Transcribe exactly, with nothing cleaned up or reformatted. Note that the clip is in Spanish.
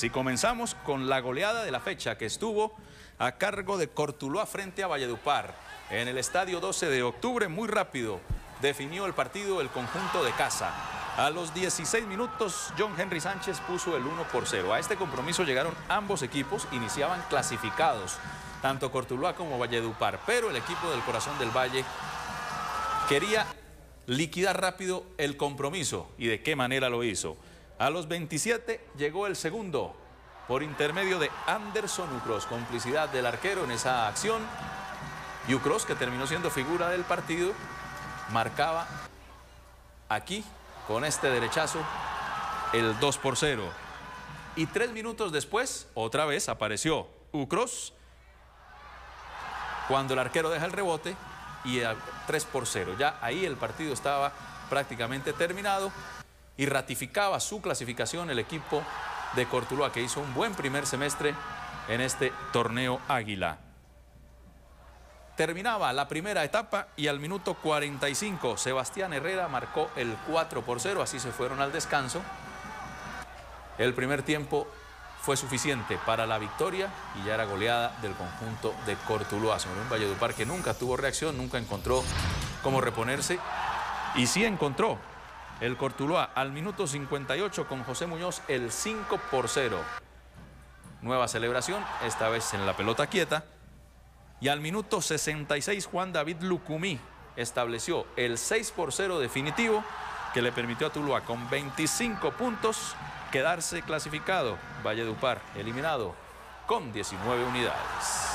Y comenzamos con la goleada de la fecha que estuvo a cargo de Cortuluá frente a Valledupar. En el estadio doce de octubre, muy rápido, definió el partido el conjunto de casa. A los dieciséis minutos, John Henry Sánchez puso el uno por cero. A este compromiso llegaron ambos equipos, iniciaban clasificados, tanto Cortuluá como Valledupar. Pero el equipo del Corazón del Valle quería liquidar rápido el compromiso. ¿Y de qué manera lo hizo? A los veintisiete llegó el segundo por intermedio de Anderson Ucross, complicidad del arquero en esa acción. Y Ucross, que terminó siendo figura del partido, marcaba aquí con este derechazo el dos por cero. Y tres minutos después, otra vez apareció Ucross cuando el arquero deja el rebote y el tres por cero. Ya ahí el partido estaba prácticamente terminado. Y ratificaba su clasificación el equipo de Cortuluá, que hizo un buen primer semestre en este torneo Águila. Terminaba la primera etapa y al minuto cuarenta y cinco Sebastián Herrera marcó el cuatro por cero, así se fueron al descanso. El primer tiempo fue suficiente para la victoria y ya era goleada del conjunto de Cortuluá. Sobre un Valledupar que nunca tuvo reacción, nunca encontró cómo reponerse, y sí encontró el Cortuluá al minuto cincuenta y ocho con José Muñoz el cinco por cero. Nueva celebración, esta vez en la pelota quieta. Y al minuto sesenta y seis Juan David Lucumí estableció el seis por cero definitivo que le permitió a Tuluá con veinticinco puntos quedarse clasificado. Valledupar eliminado con diecinueve unidades.